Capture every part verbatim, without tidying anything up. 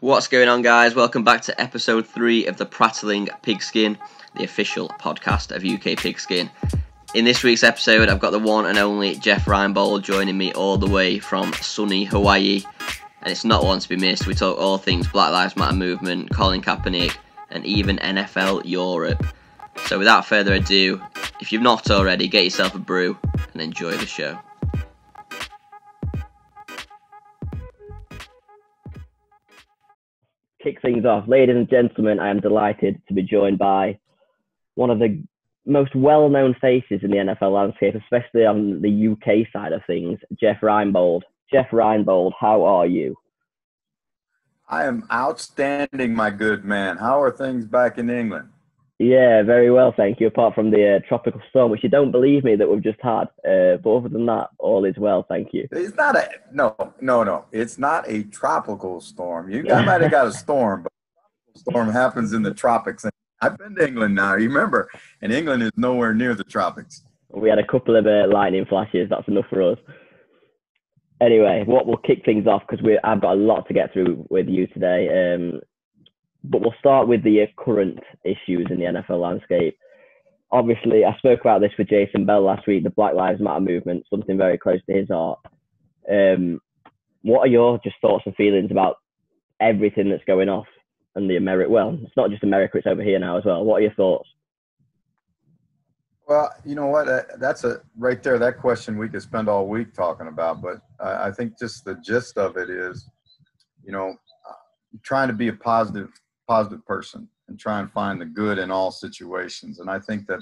What's going on, guys? Welcome back to episode three of the Prattling Pigskin, the official podcast of U K Pigskin. In this week's episode, I've got the one and only Jeff Reinebold joining me all the way from sunny Hawaii, and it's not one to be missed. We talk all things Black Lives Matter movement, Colin Kaepernick, and even N F L Europe. So without further ado, if you've not already, get yourself a brew and enjoy the show. Kick things off. Ladies and gentlemen, I am delighted to be joined by one of the most well-known faces in the N F L landscape, especially on the U K side of things, Jeff Reinebold. Jeff Reinebold, how are you? I am outstanding, my good man. How are things back in England? Yeah, very well, thank you, apart from the uh, tropical storm, which you don't believe me that we've just had. Uh, but other than that, all is well, thank you. It's not a no, no, no. It's not a tropical storm. You yeah. might have got a storm, but a storm happens in the tropics. And I've been to England now, you remember, and England is nowhere near the tropics. We had a couple of uh, lightning flashes. That's enough for us. Anyway, what we'll kick things off because we I've got a lot to get through with you today. Um, But we'll start with the current issues in the N F L landscape. Obviously, I spoke about this with Jason Bell last week, the Black Lives Matter movement, something very close to his heart. Um, what are your just thoughts and feelings about everything that's going off in the America? Well, it's not just America, it's over here now as well. What are your thoughts? Well, you know what? That's a right there. That question we could spend all week talking about, but I think just the gist of it is, you know, trying to be a positive positive person and try and find the good in all situations. And I think that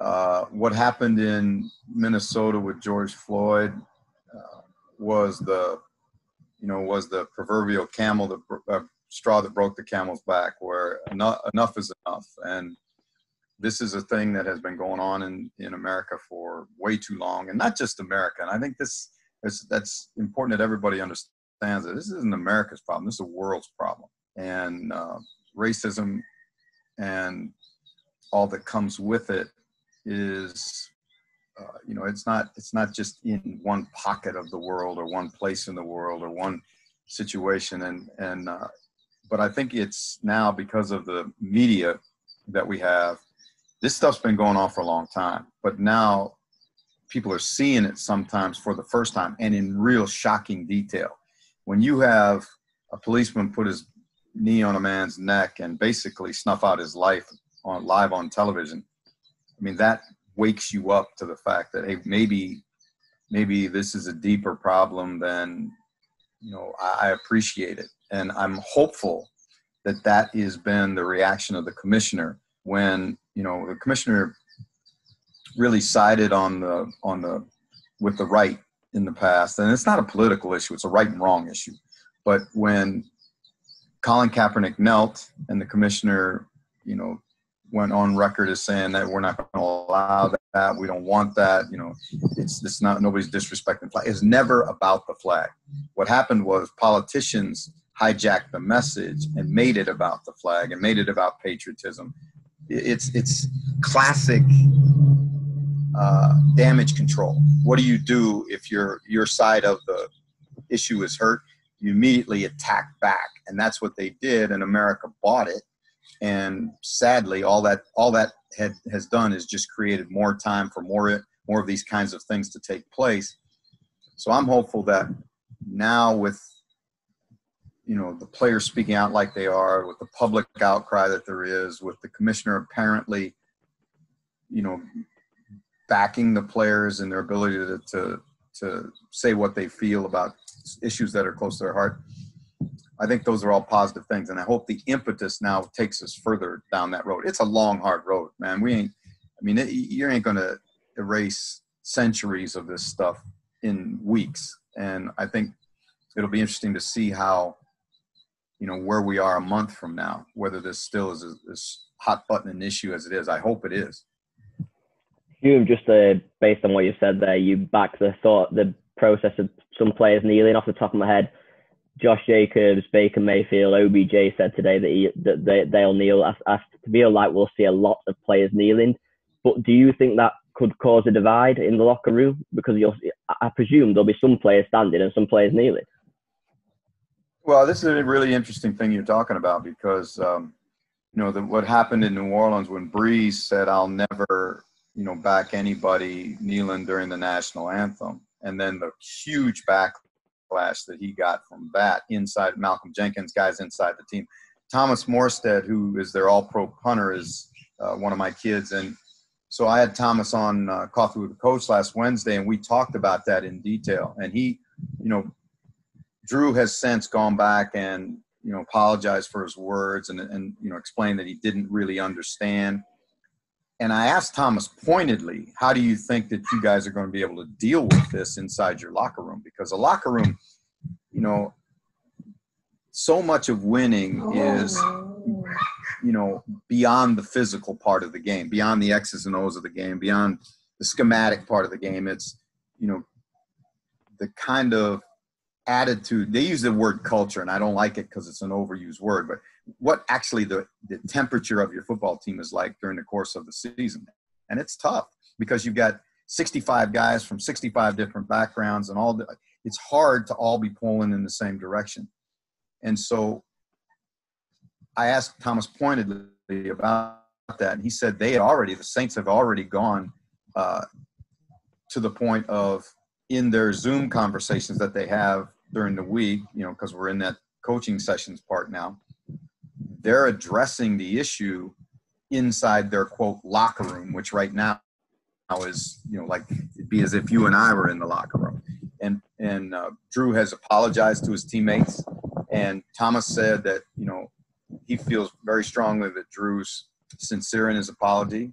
uh, what happened in Minnesota with George Floyd uh, was the, you know, was the proverbial camel, the uh, straw that broke the camel's back, where enough, enough is enough. And this is a thing that has been going on in, in America for way too long, and not just America. And I think this is, that's important that everybody understands that this isn't America's problem. This is the world's problem. And uh, racism and all that comes with it is, uh, you know, it's not it's not just in one pocket of the world or one place in the world or one situation. And and uh, but I think it's now because of the media that we have. This stuff's been going on for a long time, but now people are seeing it sometimes for the first time and in real shocking detail. When you have a policeman put his knee on a man's neck and basically snuff out his life on live on television, I mean, that wakes you up to the fact that, hey, maybe, maybe this is a deeper problem than, you know, I appreciate it. And I'm hopeful that that has been the reaction of the commissioner when, you know, the commissioner really sided on the, on the, with the right in the past. And it's not a political issue, it's a right and wrong issue. But when Colin Kaepernick knelt and the commissioner, you know, went on record as saying that we're not going to allow that, we don't want that, you know, it's, it's not, nobody's disrespecting the flag. It's never about the flag. What happened was politicians hijacked the message and made it about the flag and made it about patriotism. It's, it's classic Uh, damage control. What do you do if your your side of the issue is hurt? You immediately attack back, and that's what they did. And America bought it. And sadly, all that all that had, has done is just created more time for more more of these kinds of things to take place. So I'm hopeful that now, with you know the players speaking out like they are, with the public outcry that there is, with the commissioner apparently, you know. backing the players and their ability to, to to say what they feel about issues that are close to their heart. I think those are all positive things, and I hope the impetus now takes us further down that road. It's a long, hard road, man. We ain't, I mean, it, you ain't going to erase centuries of this stuff in weeks, and I think it'll be interesting to see how, you know, where we are a month from now, whether this still is as hot button an issue as it is. I hope it is. Just uh, based on what you said there, you back the thought, the process of some players kneeling. Off the top of my head, Josh Jacobs, Baker Mayfield, O B J said today that, he, that they, they'll kneel. I, I feel like we'll see a lot of players kneeling. But do you think that could cause a divide in the locker room? Because you'll, I presume there'll be some players standing and some players kneeling. Well, this is a really interesting thing you're talking about because, um, you know, the, what happened in New Orleans when Brees said, I'll never, you know, back anybody kneeling during the national anthem. And then the huge backlash that he got from that inside Malcolm Jenkins, guys inside the team. Thomas Morstead, who is their all-pro punter, is uh, one of my kids. And so I had Thomas on uh, Coffee with the Coach last Wednesday, and we talked about that in detail. And he, you know, Drew has since gone back and, you know, apologized for his words and, and, you know, explained that he didn't really understand. And I asked Thomas pointedly, how do you think that you guys are going to be able to deal with this inside your locker room? Because a locker room, you know, so much of winning is, you know, beyond the physical part of the game, beyond the X's and O's of the game, beyond the schematic part of the game. It's, you know, the kind of attitude. They use the word culture, and I don't like it because it's an overused word, but what actually the, the temperature of your football team is like during the course of the season. And it's tough because you've got sixty-five guys from sixty-five different backgrounds and all the, it's hard to all be pulling in the same direction. And so I asked Thomas pointedly about that, and he said they had already, the Saints have already gone uh, to the point of, in their Zoom conversations that they have during the week, you know, because we're in that coaching sessions part now, they're addressing the issue inside their, quote, locker room, which right now is, you know, like it'd be as if you and I were in the locker room. And, and uh, Drew has apologized to his teammates, and Thomas said that, you know, he feels very strongly that Drew's sincere in his apology,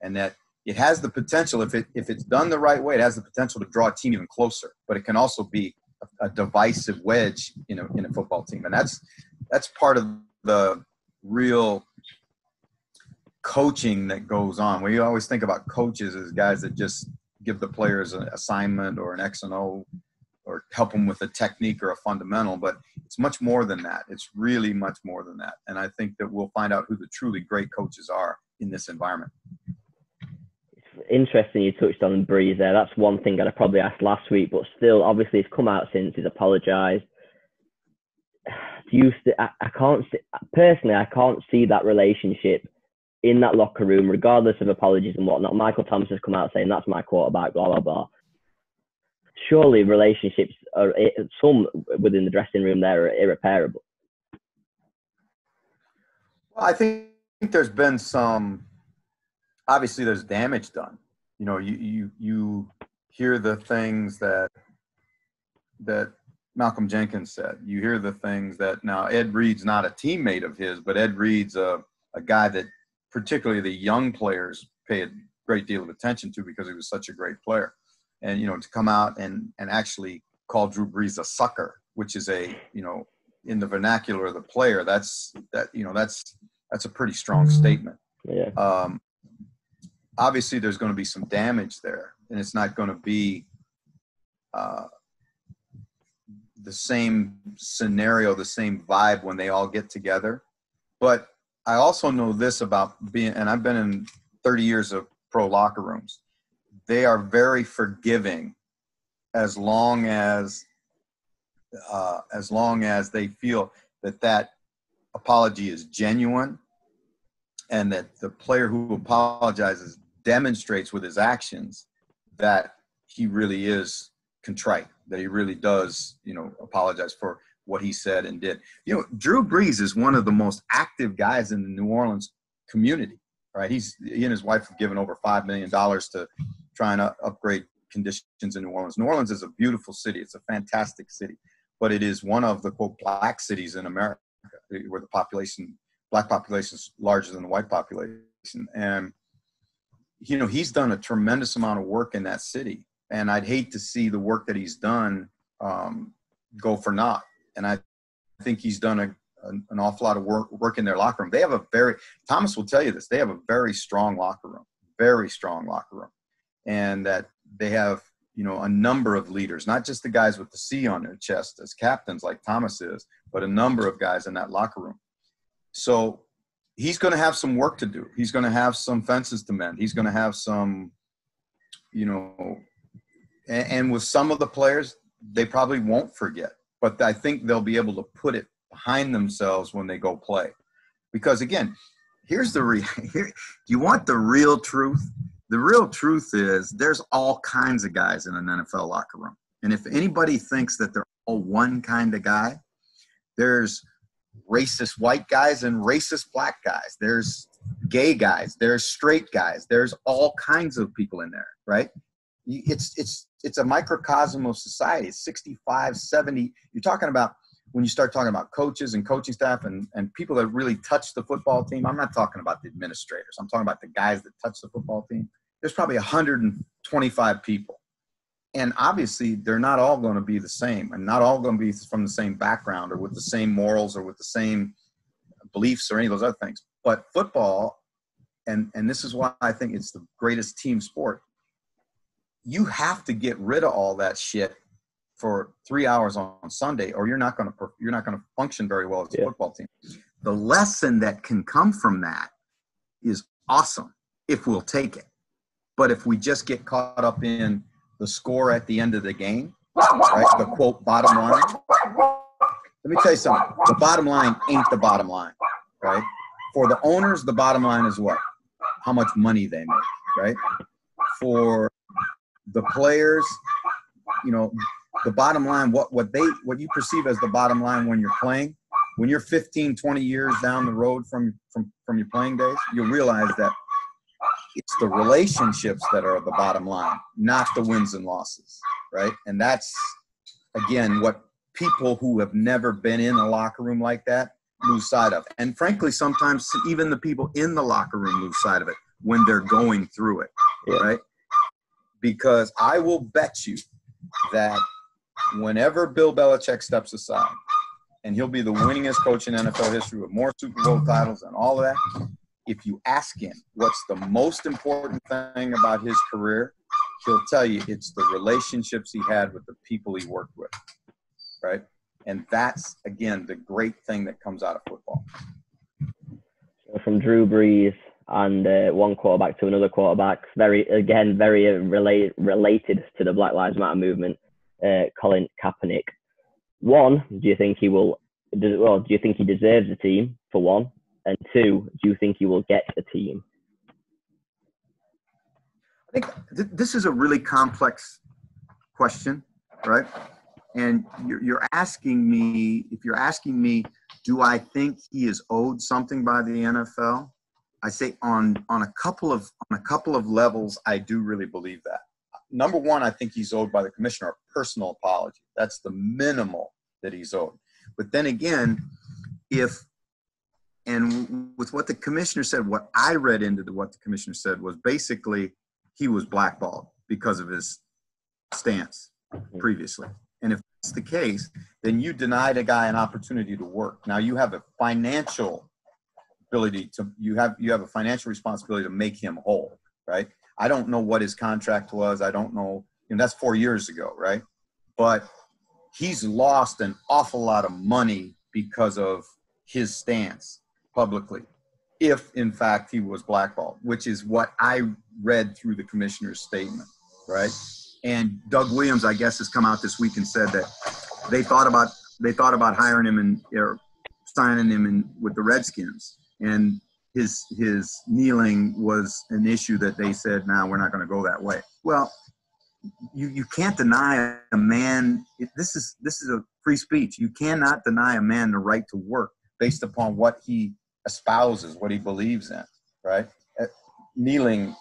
and that it has the potential, if it if it's done the right way, it has the potential to draw a team even closer. But it can also be a, a divisive wedge in a in a football team, and that's that's part of the real coaching that goes on. We always think about coaches as guys that just give the players an assignment or an X and O, or help them with a technique or a fundamental. But it's much more than that. It's really much more than that. And I think that we'll find out who the truly great coaches are in this environment. Interesting you touched on Brees there. That's one thing that I probably asked last week, but still, obviously, he's come out since, he's apologised. I, I can't see, personally, I can't see that relationship in that locker room, regardless of apologies and whatnot. Michael Thomas has come out saying, that's my quarterback, blah, blah, blah. Surely relationships, are some within the dressing room there, are irreparable. Well, I think there's been some... Obviously, there's damage done. You know, you, you you hear the things that that Malcolm Jenkins said. You hear the things that now Ed Reed's not a teammate of his, but Ed Reed's a, a guy that particularly the young players pay a great deal of attention to because he was such a great player. And, you know, to come out and, and actually call Drew Brees a sucker, which is a, you know, in the vernacular of the player, that's, that you know, that's that's a pretty strong statement. Yeah. Um, Obviously, there's going to be some damage there, and it's not going to be uh, the same scenario, the same vibe when they all get together. But I also know this about being, and I've been in thirty years of pro locker rooms. They are very forgiving as long as uh, as long as they feel that that apology is genuine, and that the player who apologizes demonstrates with his actions that he really is contrite, that he really does, you know, apologize for what he said and did. You know, Drew Brees is one of the most active guys in the New Orleans community, right? He's, he and his wife have given over five million dollars to try and upgrade conditions in New Orleans. New Orleans is a beautiful city. It's a fantastic city, but it is one of the, quote, black cities in America where the population Black population is larger than the white population. And, you know, he's done a tremendous amount of work in that city. And I'd hate to see the work that he's done um, go for naught. And I think he's done a, an, an awful lot of work, work in their locker room. They have a very, Thomas will tell you this, they have a very strong locker room, very strong locker room. And that they have, you know, a number of leaders, not just the guys with the C on their chest as captains like Thomas is, but a number of guys in that locker room. So he's going to have some work to do. He's going to have some fences to mend. He's going to have some, you know, and, and with some of the players, they probably won't forget. but I think they'll be able to put it behind themselves when they go play. Because, again, here's the re- – you want the real truth? The real truth is there's all kinds of guys in an N F L locker room. And if anybody thinks that they're all one kind of guy, there's racist white guys and racist black guys. There's gay guys. There's straight guys. There's all kinds of people in there, right? It's it's it's a microcosm of society. It's sixty-five, seventy. You're talking about when you start talking about coaches and coaching staff and, and people that really touch the football team. I'm not talking about the administrators. I'm talking about the guys that touch the football team. There's probably one hundred twenty-five people. And obviously, they're not all going to be the same and not all going to be from the same background or with the same morals or with the same beliefs or any of those other things. But football, and, and this is why I think it's the greatest team sport, you have to get rid of all that shit for three hours on Sunday or you're not going to you're not going to function very well as a yeah. football team. The lesson that can come from that is awesome if we'll take it. But if we just get caught up in the score at the end of the game, right? The quote bottom line. Let me tell you something. The bottom line ain't the bottom line, right? For the owners, the bottom line is what? How much money they make, right? For the players, you know, the bottom line, what what they what you perceive as the bottom line when you're playing, when you're fifteen, twenty years down the road from from from your playing days, you'll realize that it's the relationships that are the bottom line, not the wins and losses, right? And that's, again, what people who have never been in a locker room like that lose sight of. And frankly, sometimes even the people in the locker room lose sight of it when they're going through it, yeah. right? Because I will bet you that whenever Bill Belichick steps aside, and he'll be the winningest coach in N F L history with more Super Bowl titles and all of that, if you ask him what's the most important thing about his career, he'll tell you it's the relationships he had with the people he worked with, right? And that's, again, the great thing that comes out of football. From Drew Brees and uh, one quarterback to another quarterback, very, again, very relate, related to the Black Lives Matter movement, uh, Colin Kaepernick. One, do you think he will – well, do you think he deserves a team, for one? And two, do you think you will get the team? I think th- this is a really complex question, right? And you're, you're asking me, if you're asking me, do I think he is owed something by the N F L? I say on on a couple of on a couple of levels, I do really believe that. Number one, I think he's owed by the commissioner a personal apology. That's the minimal that he's owed. But then again, if And with what the commissioner said, what I read into the, what the commissioner said was basically he was blackballed because of his stance previously. And if that's the case, then you denied a guy an opportunity to work. Now you have a financial ability to you have you have a financial responsibility to make him whole, right? I don't know what his contract was. I don't know. And that's four years ago, right? But he's lost an awful lot of money because of his stance publicly, if in fact he was blackballed, which is what I read through the commissioner's statement, right? And Doug Williams, I guess, has come out this week and said that they thought about they thought about hiring him and or signing him in with the Redskins, and his his kneeling was an issue that they said, "No, nah, we're not going to go that way." Well, you you can't deny a man. This is this is a free speech. You cannot deny a man the right to work based upon what he espouses, what he believes in, right? Kneeling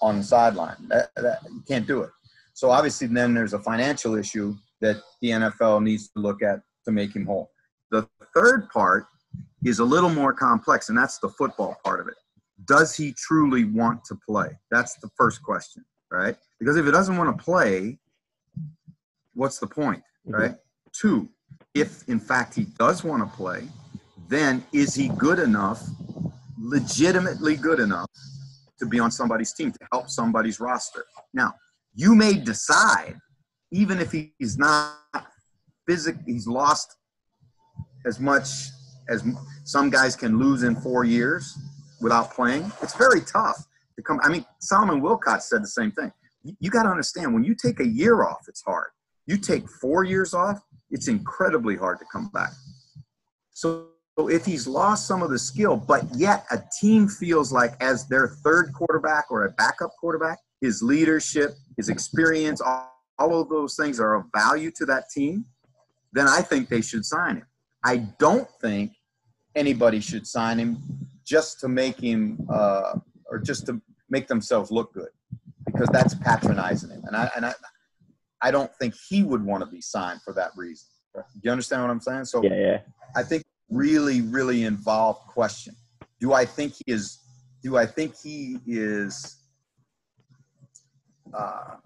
on the sideline, that, that, you can't do it. So obviously then there's a financial issue that the N F L needs to look at to make him whole. The third part is a little more complex, and that's the football part of it. Does he truly want to play? That's the first question, right? Because if he doesn't want to play, what's the point, right? Mm-hmm. Two, if in fact he does want to play, then is he good enough, legitimately good enough, to be on somebody's team, to help somebody's roster? Now, you may decide, even if he's not physically, he's lost as much as some guys can lose in four years without playing. It's very tough to come. I mean, Solomon Wilcott said the same thing. You, you got to understand, when you take a year off, it's hard. You take four years off, it's incredibly hard to come back. So if he's lost some of the skill, but yet a team feels like as their third quarterback or a backup quarterback, his leadership, his experience, all, all of those things are of value to that team, then I think they should sign him. I don't think anybody should sign him just to make him uh, or just to make themselves look good, because that's patronizing him. And I and I, I don't think he would want to be signed for that reason. Do you understand what I'm saying? So yeah, yeah. I think really, really involved question. Do I think he is do I think he is uh,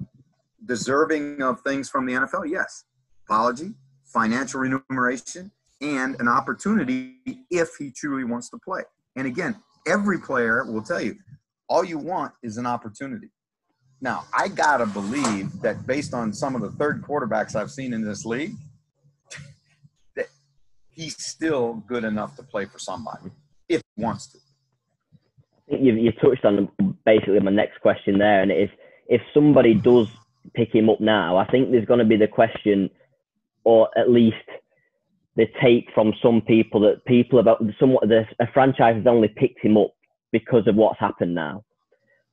deserving of things from the N F L? Yes. Apology, financial remuneration, and an opportunity if he truly wants to play. And again, every player will tell you, all you want is an opportunity. Now, I got to believe that based on some of the third quarterbacks I've seen in this league, that he's still good enough to play for somebody if he wants to. You, you touched on basically my next question there, and it is, if somebody does pick him up now, I think there's going to be the question, or at least – the take from some people that people about somewhat the a franchise has only picked him up because of what's happened now.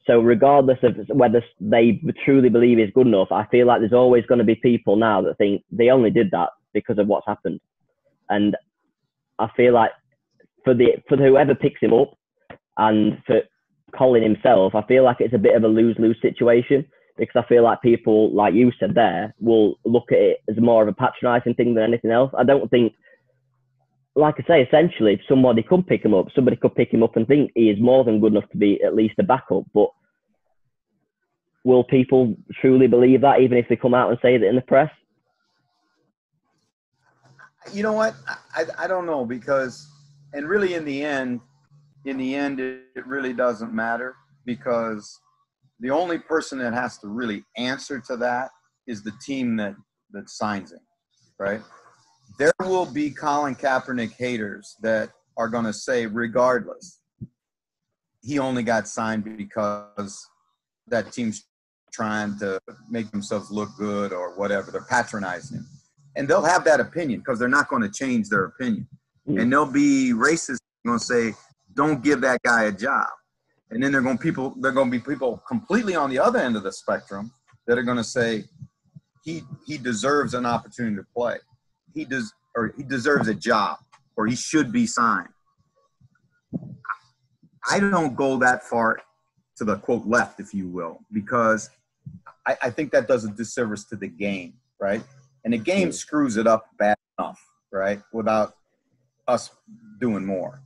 So regardless of whether they truly believe he's good enough, I feel like there's always going to be people now that think they only did that because of what's happened. And I feel like for the for whoever picks him up and for Colin himself, I feel like it's a bit of a lose-lose situation, because I feel like people, like you said there, will look at it as more of a patronising thing than anything else. I don't think, like I say, essentially, if somebody could pick him up, somebody could pick him up and think he is more than good enough to be at least a backup. But will people truly believe that, even if they come out and say that in the press? You know what? I, I don't know, because, and really in the end, in the end, it, it really doesn't matter, because the only person that has to really answer to that is the team that, that signs him, right? There will be Colin Kaepernick haters that are going to say, regardless, he only got signed because that team's trying to make themselves look good or whatever. They're patronizing him. And they'll have that opinion because they're not going to change their opinion. Mm-hmm. And they'll be racist and going to say, don't give that guy a job. And then they're going to people. They're going to be people completely on the other end of the spectrum that are going to say he he deserves an opportunity to play. He does, or he deserves a job, or he should be signed. I don't go that far to the quote left, if you will, because I, I think that does a disservice to the game, right? And the game screws it up bad enough, right? Without us doing more.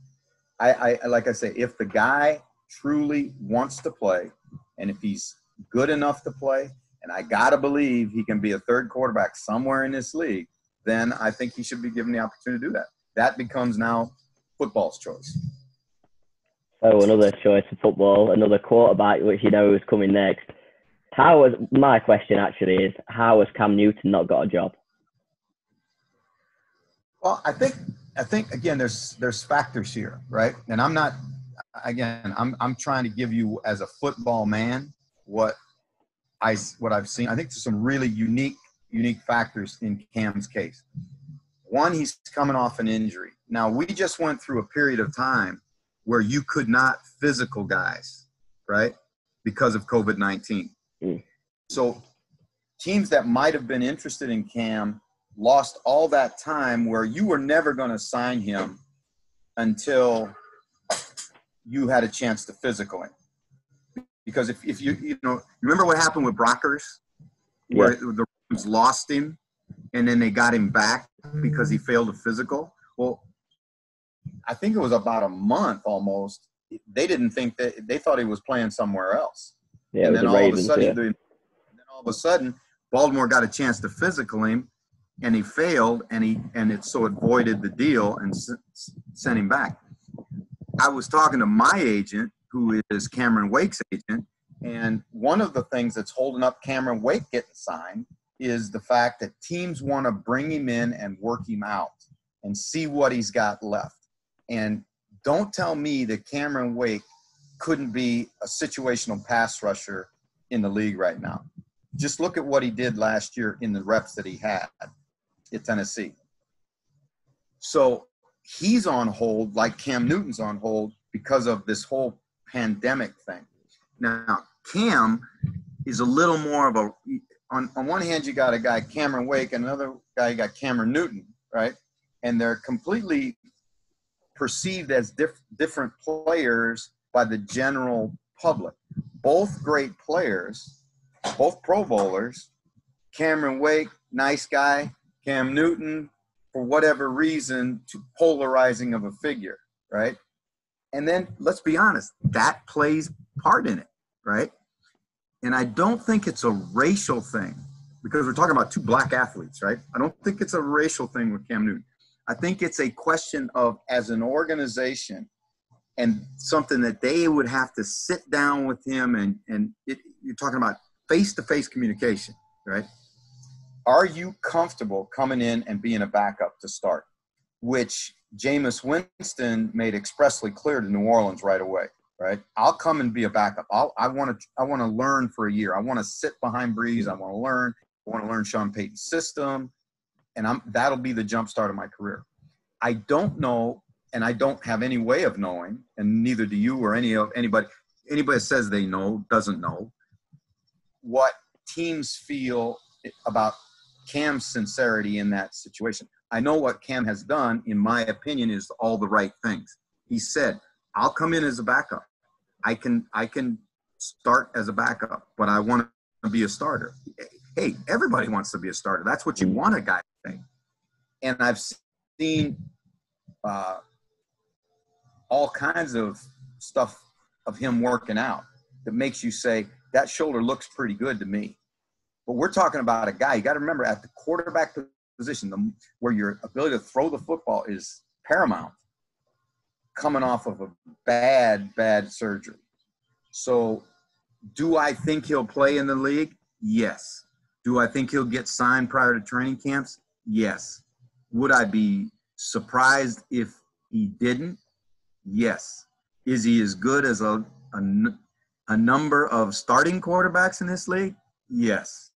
I, I like I say, if the guy truly wants to play, and if he's good enough to play, and I gotta believe he can be a third quarterback somewhere in this league, then I think he should be given the opportunity to do that. That becomes now football's choice. Oh, another choice for football, another quarterback, which you know is coming next. How is, my question actually is, how has Cam Newton not got a job? Well, I think I think again there's there's factors here, right? And I'm not. Again, I'm I'm trying to give you as a football man what I what I've seen. I think there's some really unique unique factors in Cam's case. One, he's coming off an injury. Now we just went through a period of time where you could not physical guys, right? Because of COVID nineteen. Mm. So teams that might have been interested in Cam lost all that time where you were never going to sign him until you had a chance to physical him. Because if, if you, you know, remember what happened with Brockers, where yeah. the Rams lost him and then they got him back because he failed a physical? Well, I think it was about a month almost. They didn't think that, they thought he was playing somewhere else. Yeah, and then all Ravens, of a sudden, yeah. they, and then all of a sudden, Baltimore got a chance to physical him and he failed and he, and it, so it voided the deal and s- sent him back. I was talking to my agent, who is Cameron Wake's agent, and one of the things that's holding up Cameron Wake getting signed is the fact that teams want to bring him in and work him out and see what he's got left. And don't tell me that Cameron Wake couldn't be a situational pass rusher in the league right now. Just look at what he did last year in the reps that he had. at Tennessee. So he's on hold, like Cam Newton's on hold, because of this whole pandemic thing. Now, Cam is a little more of a on, – on one hand, you got a guy, Cameron Wake, and another guy, you got Cameron Newton, right? And they're completely perceived as diff- different players by the general public. Both great players, both Pro Bowlers. Cameron Wake, nice guy. Cam Newton, for whatever reason, too polarizing of a figure, right? And then, let's be honest, that plays part in it, right? And I don't think it's a racial thing, because we're talking about two black athletes, right? I don't think it's a racial thing with Cam Newton. I think it's a question of, as an organization, and something that they would have to sit down with him, and, and it, you're talking about face-to-face communication, right? Are you comfortable coming in and being a backup to start? Which Jameis Winston made expressly clear to New Orleans right away, right? I'll come and be a backup. I'll, I want to I want to learn for a year. I want to sit behind Brees. I want to learn. I want to learn Sean Payton's system, and I'm that'll be the jump start of my career. I don't know, and I don't have any way of knowing, and neither do you or any of anybody. Anybody that says they know doesn't know what teams feel about Cam's sincerity in that situation. I know what Cam has done, in my opinion, is all the right things. He said, I'll come in as a backup. I can I can start as a backup, but I want to be a starter. Hey, everybody wants to be a starter. That's what you want a guy to think. And I've seen uh, all kinds of stuff of him working out that makes you say, that shoulder looks pretty good to me. But we're talking about a guy, you got to remember, at the quarterback position, the, where your ability to throw the football is paramount, coming off of a bad, bad surgery. So do I think he'll play in the league? Yes. Do I think he'll get signed prior to training camps? Yes. Would I be surprised if he didn't? Yes. Is he as good as a, a, a number of starting quarterbacks in this league? Yes.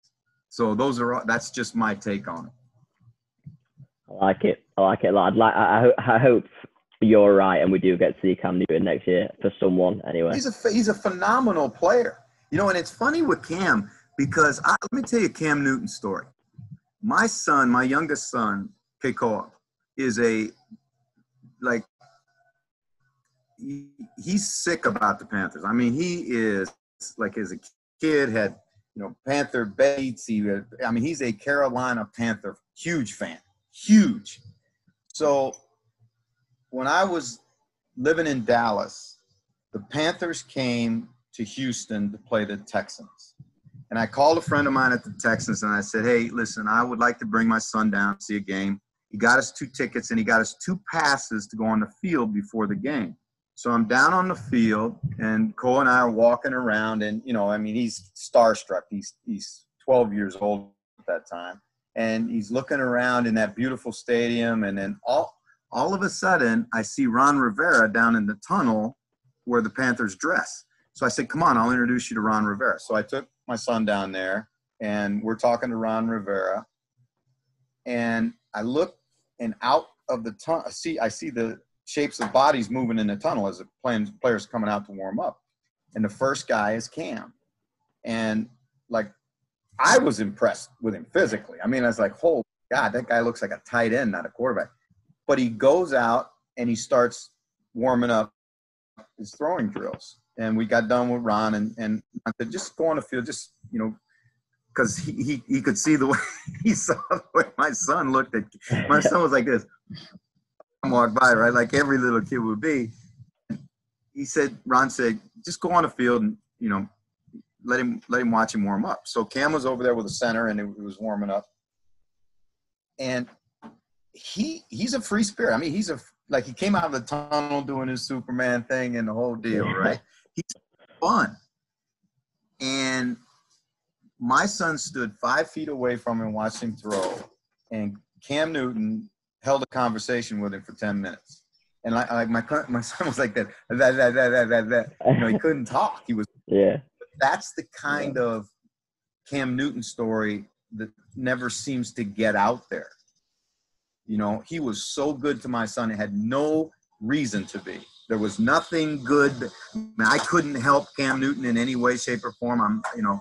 So those are all, that's just my take on it. I like it. I like it. I'd like. I, I hope you're right, and we do get to see Cam Newton next year for someone anyway. He's a he's a phenomenal player, you know. And it's funny with Cam because I, let me tell you a Cam Newton story. My son, my youngest son, Keiko, is a like he, he's sick about the Panthers. I mean, he is like as a kid had. You know, Panther Bates, he, I mean, he's a Carolina Panther, huge fan, huge. So when I was living in Dallas, the Panthers came to Houston to play the Texans. And I called a friend of mine at the Texans, and I said, hey, listen, I would like to bring my son down to see a game. He got us two tickets, and he got us two passes to go on the field before the game. So I'm down on the field, and Cole and I are walking around, and, you know, I mean, he's starstruck. He's he's twelve years old at that time, and he's looking around in that beautiful stadium, and then all all of a sudden I see Ron Rivera down in the tunnel where the Panthers dress. So I said, come on, I'll introduce you to Ron Rivera. So I took my son down there, and we're talking to Ron Rivera, and I look, and out of the tunnel, see, I see the – shapes of bodies moving in the tunnel as the players coming out to warm up. And the first guy is Cam. And, like, I was impressed with him physically. I mean, I was like, holy God, that guy looks like a tight end, not a quarterback. But he goes out and he starts warming up his throwing drills. And we got done with Ron, and, and I said, just go on the field, just, you know, because he, he, he could see the way he saw the way my son looked at – my son was like this – walk by, right, like every little kid would be. He said, Ron said, just go on the field and, you know, let him let him watch him warm up. So Cam was over there with the center, and it was warming up. And he he's a free spirit. I mean, he's a like he came out of the tunnel doing his Superman thing and the whole deal, right? He's fun. And my son stood five feet away from him, watched him throw, and Cam Newton held a conversation with him for ten minutes. And like I, my my son was like that, that, that, that, that, that. You know, he couldn't talk. He was, yeah. That's the kind yeah. of Cam Newton story that never seems to get out there. You know, he was so good to my son. It had no reason to be. There was nothing good. I couldn't help Cam Newton in any way, shape, or form. I'm, you know,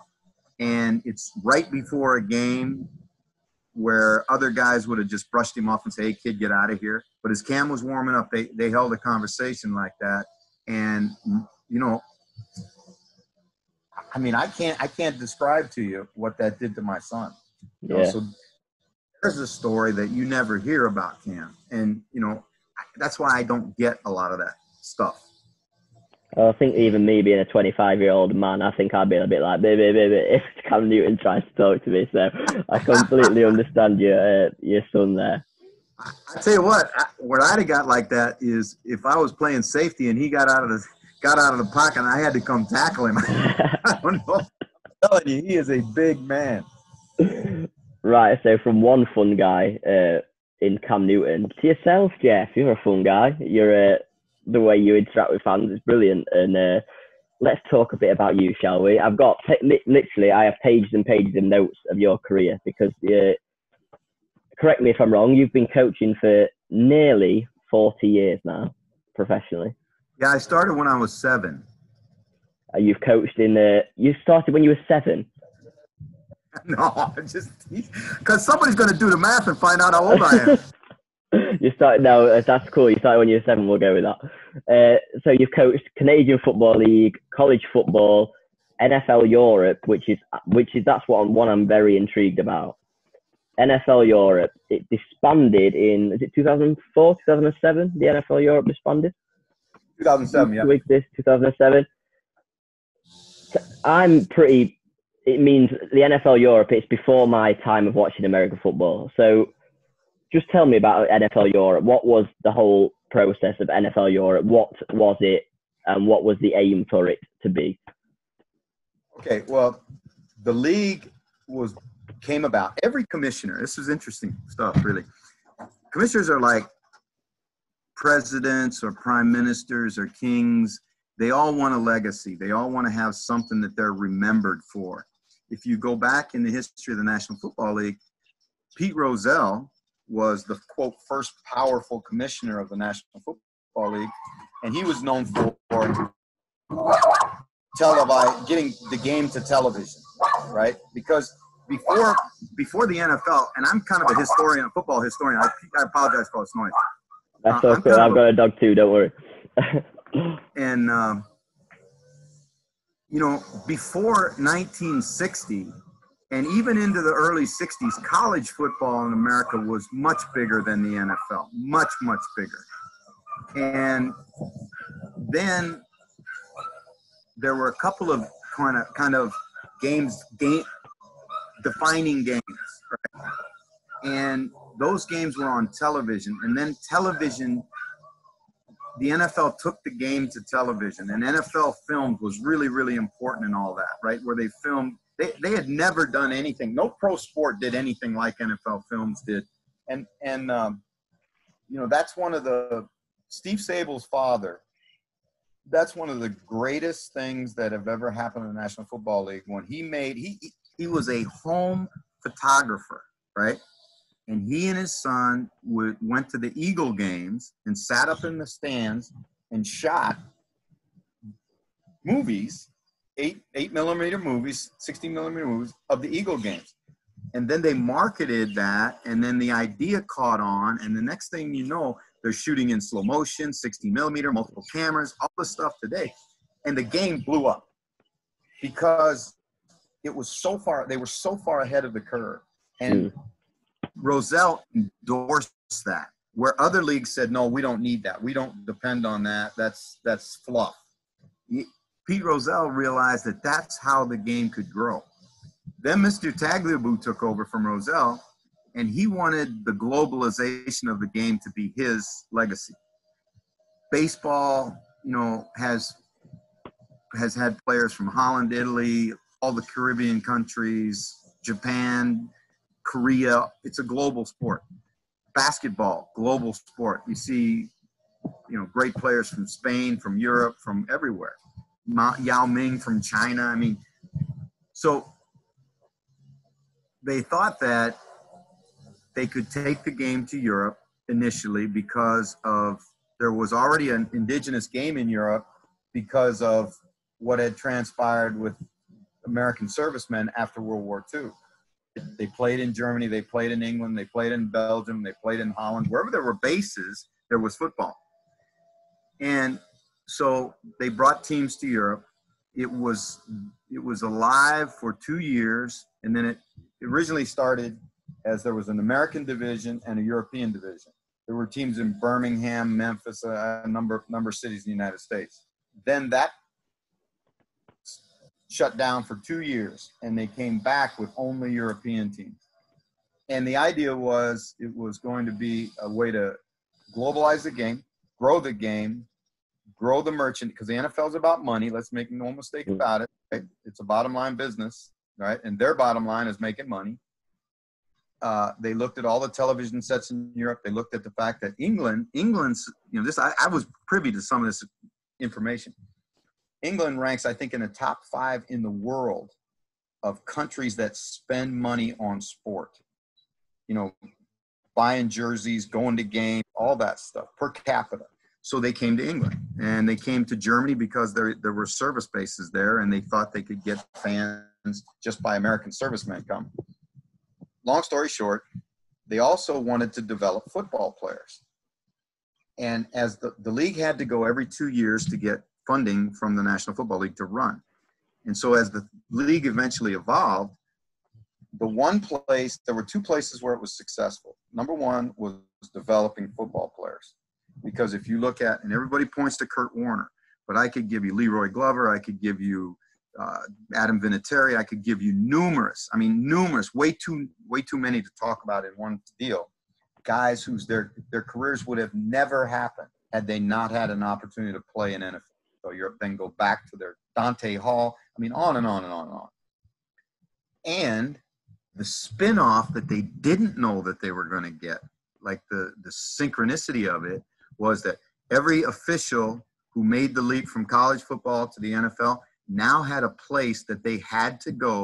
and it's right before a game where other guys would have just brushed him off and say, hey, kid, get out of here. But as Cam was warming up, they, they held a conversation like that. And, you know, I mean, I can't I can't describe to you what that did to my son. You yeah. know, so there's a story that you never hear about Cam. And, you know, that's why I don't get a lot of that stuff. I think even me being a twenty-five-year-old man, I think I'd be a bit like, baby, baby, if Cam Newton tries to talk to me. So I completely understand your uh, your son there. I, I tell you what, I, what I'd have got like that is if I was playing safety and he got out of the got out of the pocket and I had to come tackle him. I don't know. I'm telling you, he is a big man. Right, so from one fun guy uh, in Cam Newton to yourself, Jeff, you're a fun guy. You're a uh, the way you interact with fans is brilliant. And uh, let's talk a bit about you, shall we? I've got, literally, I have pages and pages of notes of your career because, uh, correct me if I'm wrong, you've been coaching for nearly forty years now, professionally. Yeah, I started when I was seven. Uh, you've coached in, uh, you started when you were seven? No, I just, because somebody's going to do the math and find out how old I am. You started, no, that's cool. You started when you were seven, we'll go with that. Uh, so you've coached Canadian Football League, college football, N F L Europe, which is, which is that's what one I'm very intrigued about. N F L Europe, it disbanded in, is it two thousand four, two thousand seven? The N F L Europe disbanded? two thousand seven, yeah. This, two thousand seven. So I'm pretty, it means the N F L Europe, it's before my time of watching American football. So just tell me about N F L Europe. What was the whole process of N F L Europe? What was it, and what was the aim for it to be? Okay, well, the league was came about. Every commissioner, this is interesting stuff, really. Commissioners are like presidents or prime ministers or kings. They all want a legacy. They all want to have something that they're remembered for. If you go back in the history of the National Football League, Pete Rozelle was the, quote, first powerful commissioner of the National Football League. And he was known for televi- getting the game to television, right? Because before before the N F L, and I'm kind of a historian, a football historian. I, I apologize for all this noise. That's so uh, cool. I've got a dog too, don't worry. And, um, you know, before nineteen sixty, and even into the early sixties, college football in America was much bigger than the N F L, much, much bigger. And then there were a couple of kind of kind of games, game, defining games, right? And those games were on television. And then television, the N F L took the game to television. And N F L films was really, really important in all that, right, where they filmed. They, they had never done anything. No pro sport did anything like N F L films did. And, and um, you know, that's one of the – Steve Sable's father, that's one of the greatest things that have ever happened in the National Football League. When he made he, – he was a home photographer, right? And he and his son would, went to the Eagle games and sat up in the stands and shot movies – Eight eight millimeter movies, sixteen millimeter movies of the Eagle games, and then they marketed that, and then the idea caught on, and the next thing you know, they're shooting in slow motion, sixteen millimeter, multiple cameras, all this stuff today, and the game blew up because it was so far they were so far ahead of the curve, and Rozelle endorsed that, where other leagues said, no, we don't need that, we don't depend on that, that's that's fluff. It, Pete Rozelle realized that that's how the game could grow. Then Mister Tagliabue took over from Rozelle, and he wanted the globalization of the game to be his legacy. Baseball, you know, has has had players from Holland, Italy, all the Caribbean countries, Japan, Korea. It's a global sport. Basketball, global sport. You see, you know, great players from Spain, from Europe, from everywhere. Ma, Yao Ming from China. I mean, so they thought that they could take the game to Europe initially because of there was already an indigenous game in Europe because of what had transpired with American servicemen after World War Two. They played in Germany, they played in England, they played in Belgium, they played in Holland. Wherever there were bases, there was football. And so they brought teams to Europe. It was it was alive for two years, and then it originally started as there was an American division and a European division. There were teams in Birmingham, Memphis, a number, number of cities in the United States. Then that shut down for two years, and they came back with only European teams. And the idea was it was going to be a way to globalize the game, grow the game, grow the merchant, because the N F L is about money. Let's make no mistake about it. Right? It's a bottom line business, right? And their bottom line is making money. Uh, they looked at all the television sets in Europe. They looked at the fact that England, England's, you know, this, I, I was privy to some of this information. England ranks, I think, in the top five in the world of countries that spend money on sport. You know, buying jerseys, going to games, all that stuff per capita. So they came to England, and they came to Germany because there, there were service bases there, and they thought they could get fans just by American servicemen coming. Long story short, they also wanted to develop football players. And as the, the league had to go every two years to get funding from the National Football League to run. And so as the league eventually evolved, the one place, there were two places where it was successful. Number one was developing football players. Because if you look at, and everybody points to Kurt Warner, but I could give you Leroy Glover, I could give you Uh, Adam Vinatieri, I could give you numerous, I mean, numerous, way too, way too many to talk about in one deal. Guys whose their their careers would have never happened had they not had an opportunity to play in N F L Europe, then go back to their Dante Hall. I mean, on and on and on and on. And the spinoff that they didn't know that they were going to get, like the the synchronicity of it, was that every official who made the leap from college football to the N F L now had a place that they had to go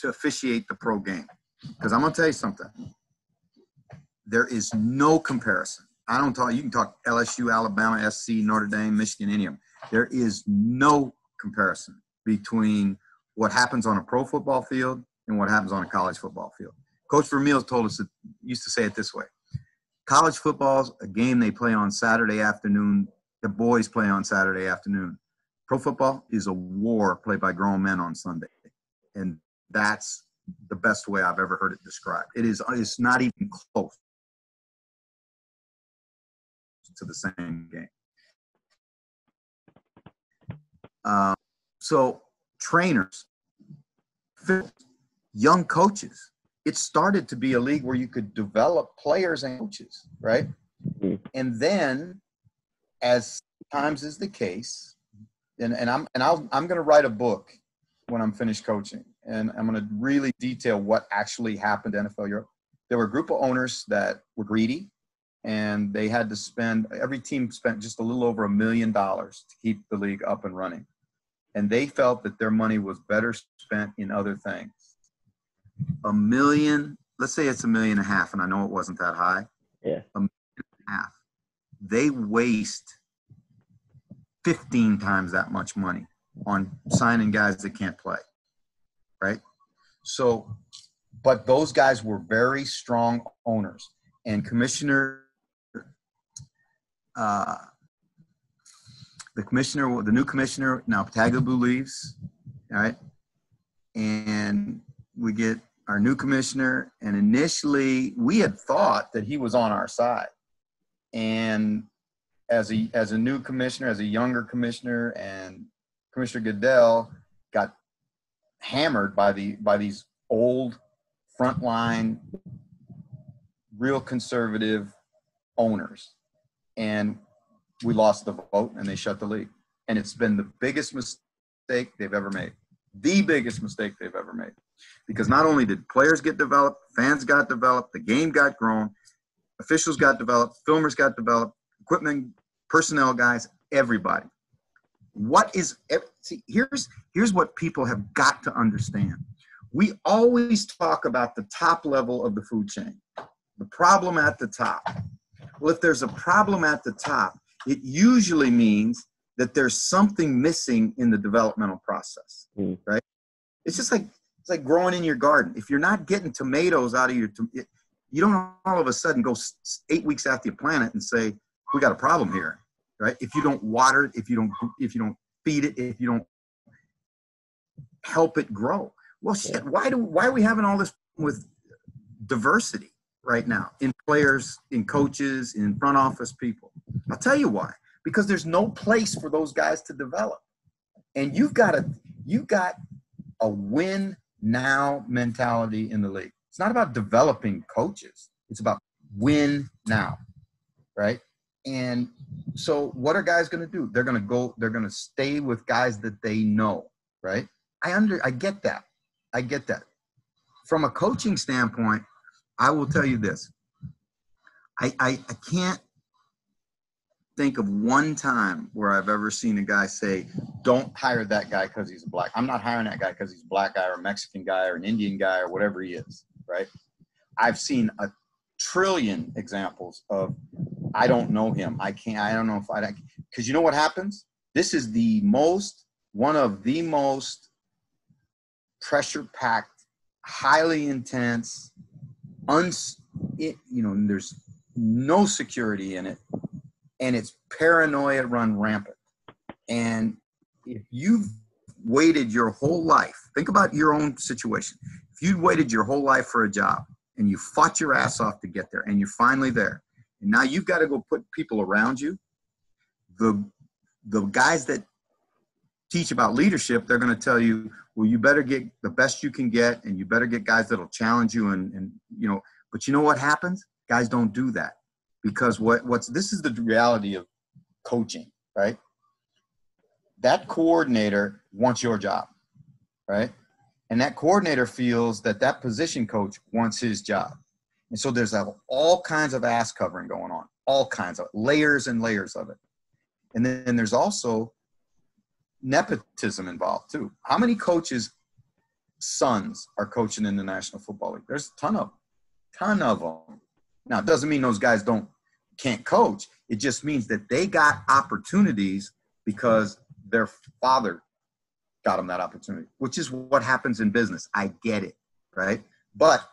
to officiate the pro game. Because I'm going to tell you something. There is no comparison. I don't talk – you can talk L S U, Alabama, S C, Notre Dame, Michigan, any of them. There is no comparison between what happens on a pro football field and what happens on a college football field. Coach Vermeil told us – used to say it this way. College football's a game they play on Saturday afternoon. The boys play on Saturday afternoon. Pro football is a war played by grown men on Sunday, and that's the best way I've ever heard it described. It is, it's not even close to the same game. Um, so trainers, young coaches, it started to be a league where you could develop players and coaches, right? And then, as times is the case, And, and I'm and I'll, I'm going to write a book when I'm finished coaching, and I'm going to really detail what actually happened to N F L Europe. There were a group of owners that were greedy, and they had to spend – every team spent just a little over a million dollars to keep the league up and running. And they felt that their money was better spent in other things. A million – let's say it's a million and a half, and I know it wasn't that high. Yeah. A million and a half. They waste – fifteen times that much money on signing guys that can't play, right? So, but those guys were very strong owners. And commissioner, uh, the commissioner, the new commissioner, now Tagovailoa leaves, all right? And we get our new commissioner, and initially we had thought that he was on our side. And As a, as a new commissioner, as a younger commissioner, and Commissioner Goodell got hammered by the by these old, frontline, real conservative owners. And we lost the vote, and they shut the league. And it's been the biggest mistake they've ever made. The biggest mistake they've ever made. Because not only did players get developed, fans got developed, the game got grown, officials got developed, filmers got developed, equipment, personnel guys, everybody. What is – see, here's, here's what people have got to understand. We always talk about the top level of the food chain, the problem at the top. Well, if there's a problem at the top, it usually means that there's something missing in the developmental process, mm. right? It's just like, it's like growing in your garden. If you're not getting tomatoes out of your, it, you don't all of a sudden go eight weeks after you plant it and say, we got a problem here, right? If you don't water it, if you don't, if you don't feed it, if you don't help it grow. Well, shit, why do, why are we having all this with diversity right now in players, in coaches, in front office people? I'll tell you why. Because there's no place for those guys to develop. And you've got a, you've got a win now mentality in the league. It's not about developing coaches. It's about win now, right? And so what are guys going to do? They're going to go, they're going to stay with guys that they know, right? I under, I get that. I get that. From a coaching standpoint, I will tell you this. I, I, I can't think of one time where I've ever seen a guy say, don't hire that guy because he's black. I'm not hiring that guy because he's a black guy or a Mexican guy or an Indian guy or whatever he is, right? I've seen a trillion examples of, I don't know him. I can't, I don't know if I, because you know what happens? This is the most, one of the most pressure-packed, highly intense, uns, it, you know, there's no security in it, and it's paranoia run rampant. And if you've waited your whole life, think about your own situation. If you'd waited your whole life for a job and you fought your ass off to get there and you're finally there, and now you've got to go put people around you, the, the guys that teach about leadership, they're going to tell you, well, you better get the best you can get, and you better get guys that'll challenge you. And, and you know, but you know what happens? Guys don't do that, because what, what's, this is the reality of coaching, right? That coordinator wants your job, right? And that coordinator feels that that position coach wants his job. And so there's all kinds of ass covering going on, all kinds of layers and layers of it. And then and there's also nepotism involved too. How many coaches' sons are coaching in the National Football League? There's a ton of them, ton of them. Now, it doesn't mean those guys don't can't coach. It just means that they got opportunities because their father got them that opportunity, which is what happens in business. I get it, right? But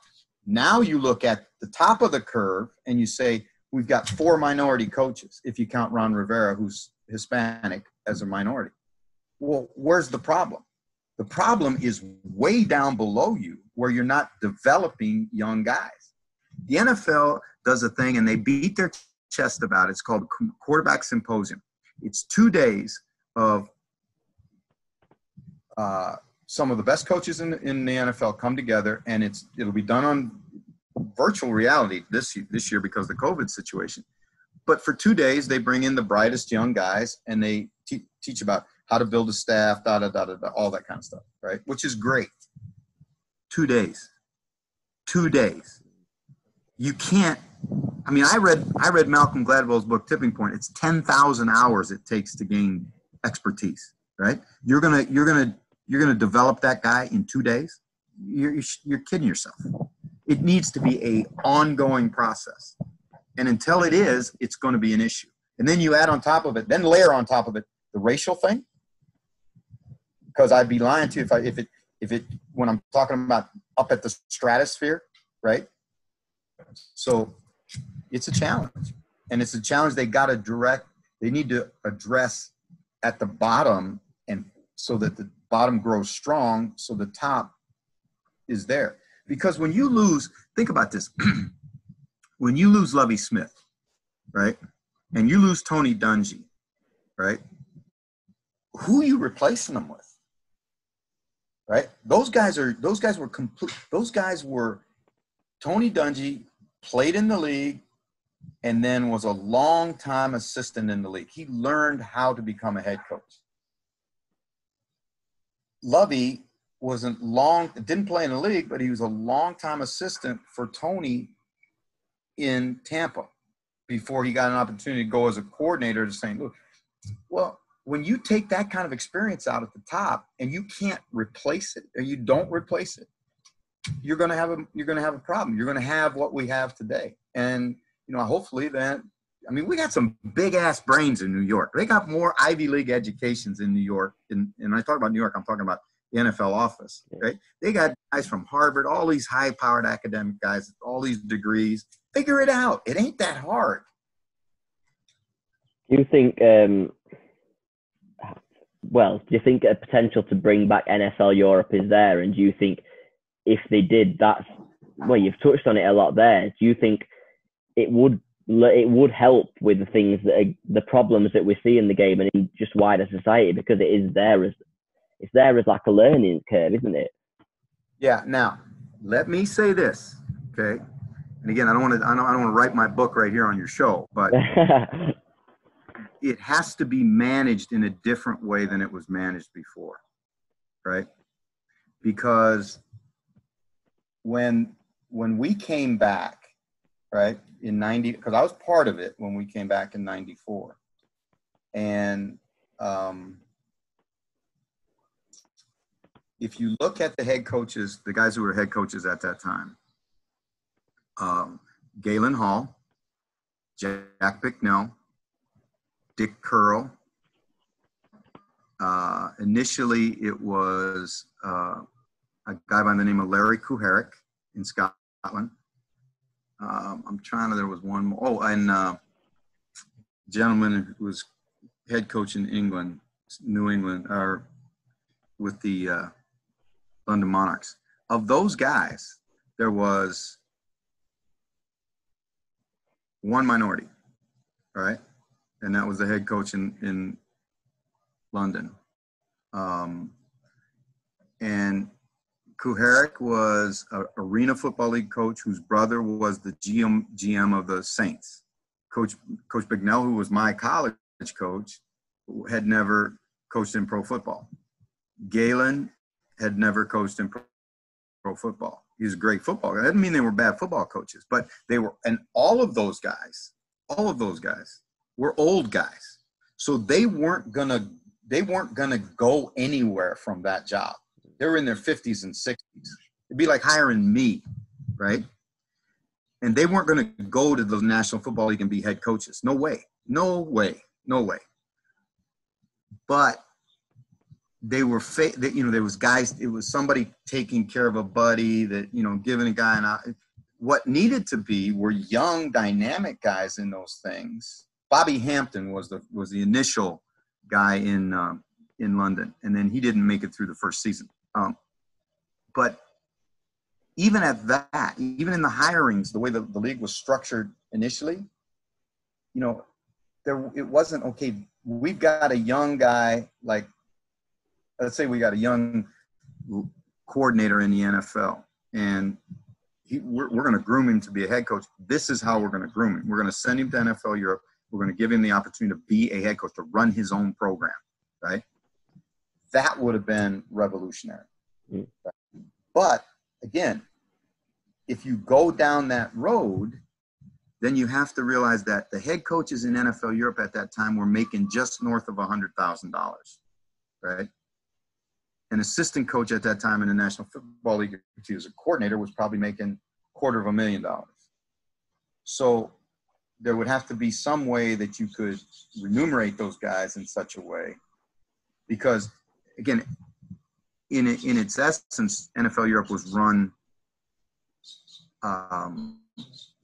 now you look at the top of the curve and you say, we've got four minority coaches, if you count Ron Rivera, who's Hispanic, as a minority. Well, where's the problem? The problem is way down below you, where you're not developing young guys. The N F L does a thing, and they beat their chest about it. It's called Quarterback Symposium. It's two days of uh, some of the best coaches in, in the N F L come together, and it's it'll be done on virtual reality this this year because of the COVID situation. But for two days, they bring in the brightest young guys, and they te- teach about how to build a staff, da, da, da, da, da, all that kind of stuff, right? Which is great. Two days, two days. You can't, I mean, I read, I read Malcolm Gladwell's book, Tipping Point. It's ten thousand hours it takes to gain expertise, right? You're going to, you're going to, you're going to develop that guy in two days. You're, you're kidding yourself. It needs to be a ongoing process. And until it is, it's going to be an issue. And then you add on top of it, then layer on top of it, the racial thing. Because I'd be lying to you if I, if it, if it, when I'm talking about up at the stratosphere, right? So it's a challenge, and it's a challenge they got to direct. They need to address at the bottom, and so that the bottom grows strong, so the top is there. Because when you lose, think about this: when you lose Lovie Smith, right, and you lose Tony Dungy, right, who are you replacing them with? Right? Those guys are, those guys were complete. Those guys were, Tony Dungy played in the league and then was a long-time assistant in the league. He learned how to become a head coach. Lovie wasn't long, didn't play in the league, but he was a long-time assistant for Tony in Tampa before he got an opportunity to go as a coordinator to Saint Louis. Well, when you take that kind of experience out at the top and you can't replace it, or you don't replace it, you're going to have a you're going to have a problem. You're going to have what we have today. And you know, hopefully that. I mean, we got some big ass brains in New York. They got more Ivy League educations in New York. And and I talk about New York, I'm talking about the N F L office, right? They got guys from Harvard, all these high powered academic guys, all these degrees. Figure it out. It ain't that hard. Do you think, um, well, do you think a potential to bring back N F L Europe is there? And do you think if they did, that's, well, you've touched on it a lot there. Do you think it would it would help with the things that are, the problems that we see in the game and in just wider society, because it is there as it's there as like a learning curve, isn't it? Yeah. Now, let me say this, okay? And again, I don't want to I don't I don't want to write my book right here on your show, but it has to be managed in a different way than it was managed before, right? Because when when we came back, right, in ninety, because I was part of it when we came back in ninety-four, and um, if you look at the head coaches, the guys who were head coaches at that time, um, Galen Hall, Jack Bicknell, Dick Curl. Uh, initially, it was uh, a guy by the name of Larry Kuharic in Scotland. Um, I'm trying to, there was one more. Oh, and uh, a gentleman who was head coach in England, New England, or with the uh, London Monarchs. Of those guys, there was one minority, all right? And that was the head coach in, in London. Um, and Kuharic was an Arena Football League coach whose brother was the G M, G M of the Saints. Coach Coach Bicknell, who was my college coach, had never coached in pro football. Galen had never coached in pro, pro football. He was a great football guy. That didn't mean they were bad football coaches, but they were – and all of those guys, all of those guys were old guys. So they weren't going to – they weren't going to go anywhere from that job. They were in their fifties and sixties. It'd be like hiring me, right? And they weren't going to go to the National Football League and be head coaches. No way. No way. No way. But they were fa- – you know, there was guys – it was somebody taking care of a buddy that, you know, giving a guy an – what needed to be were young, dynamic guys in those things. Bobby Hampton was the was the initial guy in um, in London, and then he didn't make it through the first season. Um, but even at that, even in the hirings, the way the, the league was structured initially, you know, there it wasn't, okay, we've got a young guy, like, let's say we got a young coordinator in the N F L, and he, we're, we're going to groom him to be a head coach. This is how we're going to groom him. We're going to send him to N F L Europe. We're going to give him the opportunity to be a head coach, to run his own program, right? That would have been revolutionary. Mm. But again, if you go down that road, then you have to realize that the head coaches in N F L Europe at that time were making just north of one hundred thousand dollars, right? An assistant coach at that time in the National Football League, if he was a coordinator, was probably making a quarter of a million dollars. So there would have to be some way that you could remunerate those guys in such a way, because again, in in its essence, N F L Europe was run um,